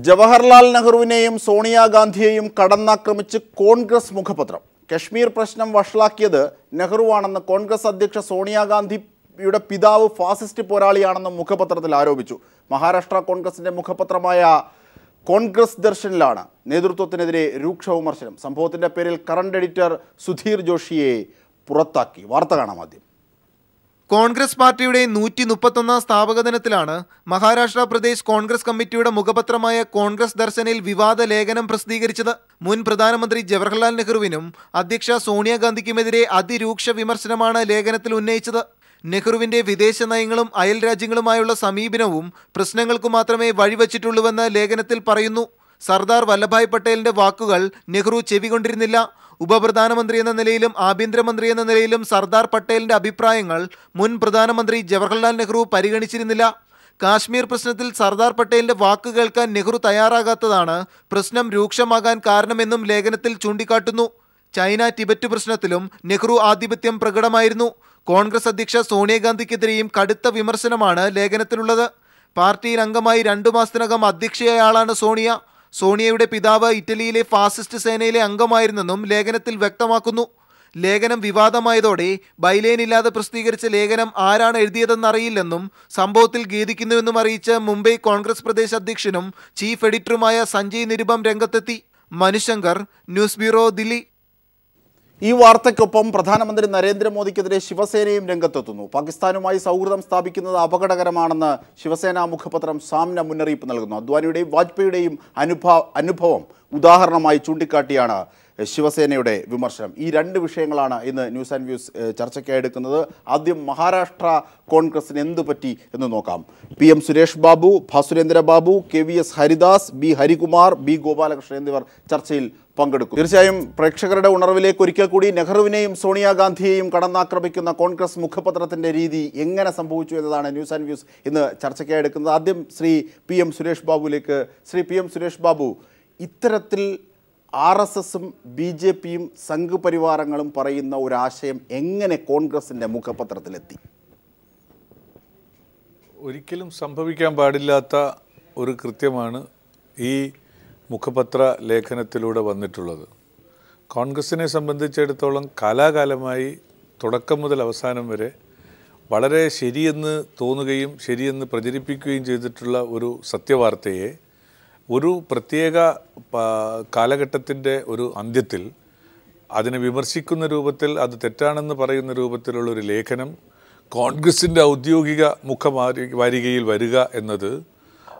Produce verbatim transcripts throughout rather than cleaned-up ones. Jawaharlal Nehruvineyyum, Sonia Gandhiyeyyum, Kadannakramichu, Congress Mukhapatram. Kashmir Prashnam Vashlakkiyathu, Nehruvaanennu Congress Adhyaksha Sonia Gandhi. Yuda Pidavu fascist Poraliana Mukapatra Larovichu, Maharashtra Congress in the Mukapatramaya Congress Darshan Lana, Nedrutotinere, Rukshaw Marsham, Sampot in the Peril, current editor Sudhir Joshi, Purataki, Vartaganamadi Congress Party Nuti Nupatana Stabaganatilana, Maharashtra Pradesh Congress Committee Mukapatramaya Congress Darsanil Vivada Leganam Prasdigarichatha. Mun Pradhan Mandri Jawaharlal Nehruvinum, Adhiksha Sonia Gandhi Kimedre, Adi Ruksha Vimarsinamana Leganatilunach. Nehruwinte Videsha Nayangalum, Ayal Rajyangalumayulla Samibinavum, Prashnangalkku Matrame Vazhivachittulluvenne Lekhanathil Parayunnu. Sardar Vallabhbhai Patelinte Vakkukal, Nehru Chevikondirunnilla. Upapradhanamantri enna nilayilum, Aabhyantharamantri enna nilayilum, Sardar Patelinte Abhiprayangal, Mun Pradhanamantri Jawaharlal Nehru Pariganichirunnilla. Kashmir Prashnathil Sardar Patelinte Vakkukalkku Nehru Tayarakathadana, Prashnam Rukshamakan Karanamennum Lekhanathil Chundikattunnu. China Tibet Prashnathilum, Nehru Adhipathyam Prakadamayirunnu. Congress Adhiksha Sonia Gandhikkeതിരെയും കടുത്ത വിമർശനമാണ് ലേഖനത്തിലുള്ളത്. Party അംഗമായി രണ്ടു മാസത്തിനകം അധ്യക്ഷയായാണ് സോണിയ. സോണിയയുടെ പിതാവ് ഇറ്റലിയിലെ fascist സേനയിലെ അംഗമായിരുന്നെന്നും ലേഖനത്തിൽ വ്യക്തമാക്കുന്നു. ലേഖനം വിവാദമായതോടെ ബൈലൈൻ ഇല്ലാതെ പ്രസിദ്ധീകരിച്ച ലേഖനം ആരാണ് എഴുതിയതെന്ന് അറിയില്ലെന്നും സംഭവത്തിൽ ഖേദിക്കുന്നുവെന്നും അറിയിച്ച മുംബൈ കോൺഗ്രസ് പ്രദേശ് അധ്യക്ഷനും ചീഫ് എഡിറ്ററുമായ സഞ്ജയ് നിരുപം രംഗത്തെത്തി. Manushankar news bureau Delhi. ഈ വാർത്തക്കൊപ്പം പ്രധാനമന്ത്രി നരേന്ദ്ര മോദിക്കെതിരെ ശിവസേനയും രംഗത്തെത്തുന്നു. പാകിസ്ഥാനുമായി സൗഹൃദം സ്ഥാപിക്കുന്നത് അപകടകരമാണെന്ന് ശിവസേന മുഖപത്രം സാമ്ന മുന്നറിയിപ്പ് നൽകുന്നു. അദ്വാനിയുടെയും വാജ്പേയിയുടെയും അനുഭവം ഉദാഹരണമായി ചൂണ്ടിക്കാട്ടിയാണ് ശിവസേനയുടെ വിമർശനം. ഈ രണ്ട് വിഷയങ്ങളാണ് ഇന്ന് ന്യൂസ് ആൻഡ് വ്യൂസ് ചർച്ചയ്ക്കായി എടുക്കുന്നത്. ആദ്യം മഹാരാഷ്ട്ര കോൺഗ്രസിന് എന്തു പറ്റി എന്ന് നോക്കാം. P M Suresh Babu, Bhasurendra Babu, K V S Haridas, B Harikumar, B Gopalakrishnan എന്നിവർ ചർച്ചയിൽ പങ്കെടുക്കും. തീർച്ചയായും പ്രേക്ഷകരുടെ ഉണർവിലേക്ക് ഒരിക്കൽ കൂടി നെഹ്റുവിനെയും സോണിയാഗാന്ധിയെയും കടന്നാക്രമിക്കുന്ന കോൺഗ്രസ് മുഖപത്രത്തിൻ്റെ രീതി എങ്ങനെ സംഭവിച്ചു എന്നതാണ് ന്യൂസ് ആൻഡ് വ്യൂസ് ഇന്ന് ചർച്ചയ്ക്കായി എടുക്കുന്നത്. ആദ്യം ശ്രീ പി എം സുരേഷ് ബാബുവിലേക്ക്. ശ്രീ പി എം സുരേഷ് ബാബു, ഇത്തരത്തിൽ ആർ എസ് എസും ബി ജെ പിയും സംഘപരിവാരങ്ങളും പറയുന്ന ഒരു ആശയം എങ്ങനെ കോൺഗ്രസിൻ്റെ മുഖപത്രത്തിലെത്തി? ഒരിക്കലും സംഭവിക്കാൻ പാടില്ലാത്ത ഒരു കൃത്യമാണ് ഈ മുഖപത്ര ലേഖനത്തിലൂടെ വന്നിട്ടുള്ളത്. കോൺഗ്രസിനെ സംബന്ധിച്ചിടത്തോളം കാലാകാലമായി തുടക്കം മുതൽ അവസാനം വരെ വളരെ ശരിയെന്ന് തോന്നുകയും ശരിയെന്ന് പ്രചരിപ്പിക്കുകയും ചെയ്തിട്ടുള്ള ഒരു സത്യവാർത്തയെ ഒരു പ്രത്യേക കാലഘട്ടത്തിൻ്റെ ഒരു അന്ത്യത്തിൽ അതിനെ വിമർശിക്കുന്ന രൂപത്തിൽ അത് തെറ്റാണെന്ന് പറയുന്ന രൂപത്തിലുള്ളൊരു ലേഖനം കോൺഗ്രസിൻ്റെ ഔദ്യോഗിക മുഖമാരി വാരികയിൽ വരിക എന്നത്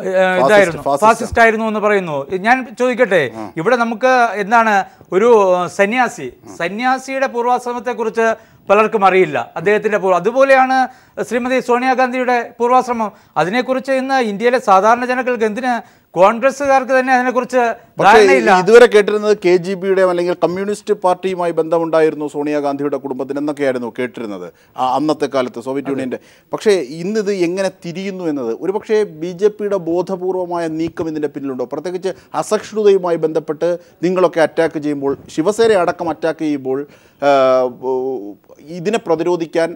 ഇതായിരുന്നു, ഫാസിസ്റ്റ് ആയിരുന്നു എന്ന് പറയുന്നു. ഞാൻ ചോദിക്കട്ടെ, ഇവിടെ നമുക്ക് എന്താണ് ഒരു സന്യാസി, സന്യാസിയുടെ പൂർവാശ്രമത്തെക്കുറിച്ച് പലർക്കും അറിയില്ല. അദ്ദേഹത്തിൻ്റെ പൂർവ്വം അതുപോലെയാണ് ശ്രീമതി സോണിയാഗാന്ധിയുടെ പൂർവാശ്രമം. അതിനെക്കുറിച്ച് ഇന്ന് ഇന്ത്യയിലെ സാധാരണ ജനങ്ങൾക്ക്, എന്തിന് കോൺഗ്രസ്സുകാർക്ക് തന്നെ അതിനെക്കുറിച്ച് ധാരണയില്ല. ഇതുവരെ കേട്ടിരുന്നത് കെ ജി ബിയുടെ അല്ലെങ്കിൽ കമ്മ്യൂണിസ്റ്റ് പാർട്ടിയുമായി ബന്ധമുണ്ടായിരുന്നു സോണിയാഗാന്ധിയുടെ കുടുംബത്തിന് എന്നൊക്കെയായിരുന്നു കേട്ടിരുന്നത് അന്നത്തെ കാലത്ത് സോവിയറ്റ് യൂണിയൻ്റെ. പക്ഷേ ഇന്നിത് എങ്ങനെ തിരിയുന്നു എന്നത് ഒരു പക്ഷേ ബി ജെ പിയുടെ ബോധപൂർവമായ നീക്കം ഇതിൻ്റെ പിന്നിലുണ്ടോ? പ്രത്യേകിച്ച് അസഹിഷ്ണുതയുമായി ബന്ധപ്പെട്ട് നിങ്ങളൊക്കെ അറ്റാക്ക് ചെയ്യുമ്പോൾ, ശിവസേന അടക്കം അറ്റാക്ക് ചെയ്യുമ്പോൾ, ഇതിനെ പ്രതിരോധിക്കാൻ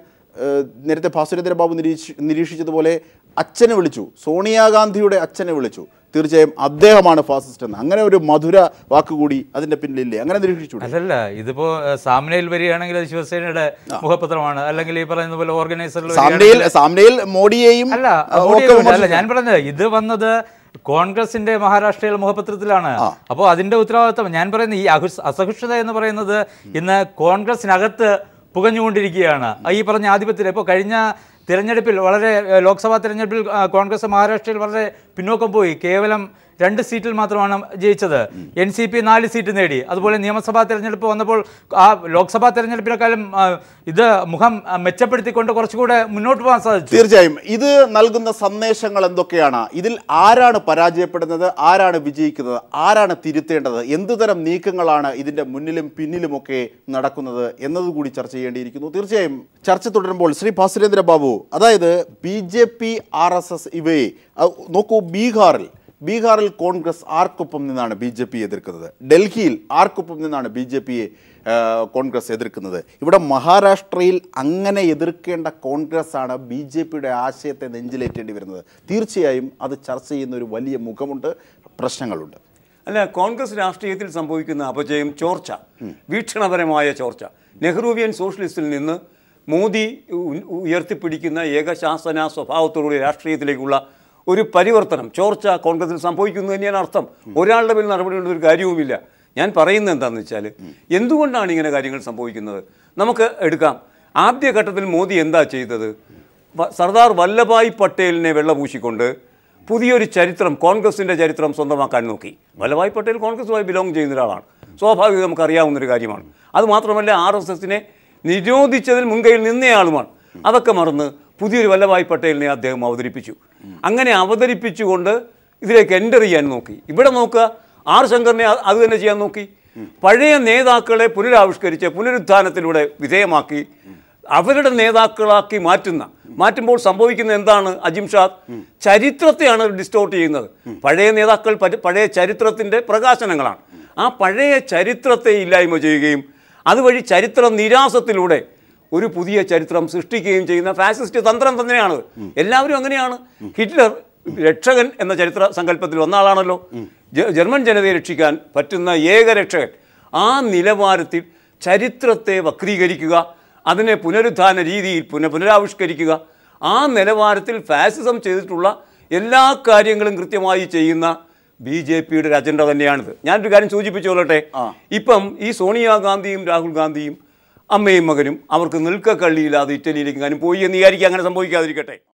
നേരത്തെ ഭാസുരേന്ദ്ര ബാബു നിരീക്ഷി നിരീക്ഷിച്ചതുപോലെ അച്ഛനെ വിളിച്ചു, സോണിയാഗാന്ധിയുടെ അച്ഛനെ വിളിച്ചു, തീർച്ചയായും അദ്ദേഹമാണ് ഫാസിസ്റ്റ് എന്ന്. അങ്ങനെ ഒരു മധുര വാക്കുകൂടി അതിന്റെ പിന്നിലില്ലേ? അങ്ങനെ നിരീക്ഷിച്ചു അല്ലല്ല, ഇതിപ്പോ സാമ്നയിൽ വരികയാണെങ്കിൽ അത് ശിവസേനയുടെ മുഖപത്രമാണ്, അല്ലെങ്കിൽ ഈ പറയുന്ന പോലെ ഓർഗനൈസറിൽ മോഡിയെയും അല്ല. ഞാൻ പറഞ്ഞത് ഇത് വന്നത് കോൺഗ്രസിന്റെ മഹാരാഷ്ട്രയിലെ മുഖപത്രത്തിലാണ്. അപ്പോൾ അതിന്റെ ഉത്തരവാദിത്വം, ഞാൻ പറയുന്നത് ഈ അസഹിഷ്ണുത എന്ന് പറയുന്നത് ഇന്ന് കോൺഗ്രസിനകത്ത് പുകഞ്ഞുകൊണ്ടിരിക്കുകയാണ്. ഈ പറഞ്ഞ ആധിപത്യത്തിൽ ഇപ്പോൾ കഴിഞ്ഞ തിരഞ്ഞെടുപ്പിൽ, വളരെ ലോക്സഭാ തിരഞ്ഞെടുപ്പിൽ കോൺഗ്രസ് മഹാരാഷ്ട്രയിൽ വളരെ പിന്നോക്കം പോയി. കേവലം രണ്ട് സീറ്റിൽ മാത്രമാണ് ജയിച്ചത്. എൻസിപി നാല് സീറ്റ് നേടി. അതുപോലെ നിയമസഭാ തെരഞ്ഞെടുപ്പ് വന്നപ്പോൾ ആ ലോക്സഭാ തെരഞ്ഞെടുപ്പിനേക്കാളും ഇത് മുഖം മെച്ചപ്പെടുത്തിക്കൊണ്ട് കുറച്ചുകൂടെ മുന്നോട്ട് പോകാൻ സാധിച്ചു. തീർച്ചയായും ഇത് നൽകുന്ന സന്ദേശങ്ങൾ എന്തൊക്കെയാണ്? ഇതിൽ ആരാണ് പരാജയപ്പെടുന്നത്, ആരാണ് വിജയിക്കുന്നത്, ആരാണ് തിരുത്തേണ്ടത്, എന്തുതരം നീക്കങ്ങളാണ് ഇതിന്റെ മുന്നിലും പിന്നിലുമൊക്കെ നടക്കുന്നത് എന്നതുകൂടി ചർച്ച ചെയ്യേണ്ടിയിരിക്കുന്നു. തീർച്ചയായും ചർച്ച തുടരുമ്പോൾ ശ്രീ ഭാസുരേന്ദ്ര ബാബു, അതായത് B J P R S S ഇവയെ നോക്കൂ, ബീഹാറിൽ ബീഹാറിൽ കോൺഗ്രസ് ആർക്കൊപ്പം നിന്നാണ് ബി ജെ പി എതിർക്കുന്നത്, ഡൽഹിയിൽ ആർക്കൊപ്പം നിന്നാണ് ബി ജെ പിയെ കോൺഗ്രസ് എതിർക്കുന്നത്, ഇവിടെ മഹാരാഷ്ട്രയിൽ അങ്ങനെ എതിർക്കേണ്ട കോൺഗ്രസ് ആണ് ബി ജെ പിയുടെ ആശയത്തെ നെഞ്ചിലേറ്റേണ്ടി വരുന്നത്. തീർച്ചയായും അത് ചർച്ച ചെയ്യുന്ന ഒരു വലിയ മുഖമുണ്ട്, പ്രശ്നങ്ങളുണ്ട്. അല്ല, കോൺഗ്രസ് രാഷ്ട്രീയത്തിൽ സംഭവിക്കുന്ന അപജയം ചോർച്ച, വീക്ഷണപരമായ ചോർച്ച, നെഹ്റുവിയൻ സോഷ്യലിസ്റ്റിൽ നിന്ന് മോദി ഉയർത്തിപ്പിടിക്കുന്ന ഏകശാസന സ്വഭാവത്തോടുകൂടി രാഷ്ട്രീയത്തിലേക്കുള്ള ഒരു പരിവർത്തനം, ചോർച്ച കോൺഗ്രസിൽ സംഭവിക്കുന്നു തന്നെയാണ് അർത്ഥം. ഒരാളുടെ പേരിൽ നടപടിയുള്ള ഒരു കാര്യവുമില്ല. ഞാൻ പറയുന്നത് എന്താണെന്ന് വെച്ചാൽ, എന്തുകൊണ്ടാണ് ഇങ്ങനെ കാര്യങ്ങൾ സംഭവിക്കുന്നത്? നമുക്ക് എടുക്കാം, ആദ്യഘട്ടത്തിൽ മോദി എന്താ ചെയ്തത്? സർദാർ വല്ലഭായ് പട്ടേലിനെ വെള്ളപൂശിക്കൊണ്ട് പുതിയൊരു ചരിത്രം, കോൺഗ്രസിൻ്റെ ചരിത്രം സ്വന്തമാക്കാൻ നോക്കി. വല്ലഭായ് പട്ടേൽ കോൺഗ്രസുമായി ബിലോങ് ചെയ്യുന്ന ഒരാളാണ്, സ്വാഭാവികം, നമുക്കറിയാവുന്നൊരു കാര്യമാണ്. അതുമാത്രമല്ല ആർ എസ് എസിനെ നിരോധിച്ചതിൽ മുൻകൈയിൽ നിന്നയാളുമാണ്. അതൊക്കെ മറന്ന് പുതിയൊരു വല്ലഭായ് പട്ടേലിനെ അദ്ദേഹം അവതരിപ്പിച്ചു. അങ്ങനെ അവതരിപ്പിച്ചുകൊണ്ട് ഇതിലേക്ക് എൻ്റർ ചെയ്യാൻ നോക്കി. ഇവിടെ നോക്കുക, ആർ ശങ്കറിനെ അത് തന്നെ ചെയ്യാൻ നോക്കി. പഴയ നേതാക്കളെ പുനരാവിഷ്കരിച്ച് പുനരുദ്ധാനത്തിലൂടെ വിധേയമാക്കി അവരുടെ നേതാക്കളാക്കി മാറ്റുന്ന മാറ്റുമ്പോൾ സംഭവിക്കുന്ന എന്താണ്? അജിം ഷാ ചരിത്രത്തെയാണ് ഡിസ്റ്റോർട്ട് ചെയ്യുന്നത്. പഴയ നേതാക്കൾ പഴയ ചരിത്രത്തിൻ്റെ പ്രകാശനങ്ങളാണ്. ആ പഴയ ചരിത്രത്തെ ഇല്ലായ്മ ചെയ്യുകയും അതുവഴി ചരിത്ര നിരാസത്തിലൂടെ ഒരു പുതിയ ചരിത്രം സൃഷ്ടിക്കുകയും ചെയ്യുന്ന ഫാസിസ്റ്റ് തന്ത്രം തന്നെയാണ്. എല്ലാവരും അങ്ങനെയാണ്. ഹിറ്റ്ലർ രക്ഷകൻ എന്ന ചരിത്ര സങ്കല്പത്തിൽ വന്ന ആളാണല്ലോ, ജർമ്മൻ ജനതയെ രക്ഷിക്കാൻ പറ്റുന്ന ഏക രക്ഷകൻ. ആ നിലവാരത്തിൽ ചരിത്രത്തെ വക്രീകരിക്കുക, അതിനെ പുനരുദ്ധാന രീതിയിൽ പുന പുനരാവിഷ്കരിക്കുക, ആ നിലവാരത്തിൽ ഫാസിസം ചെയ്തിട്ടുള്ള എല്ലാ കാര്യങ്ങളും കൃത്യമായി ചെയ്യുന്ന ബി ജെ പിയുടെ ഒരു അജണ്ട തന്നെയാണിത്. ഞാനൊരു കാര്യം സൂചിപ്പിച്ചോളട്ടെ, ഇപ്പം ഈ സോണിയാഗാന്ധിയും രാഹുൽ ഗാന്ധിയും അമ്മയും മകനും അവർക്ക് നിൽക്കക്കള്ളിയില്ലാതെ ഇറ്റലിയിലേക്ക് ഞാനും പോയി എന്ന് വിചാരിക്കുക. അങ്ങനെ സംഭവിക്കാതിരിക്കട്ടെ.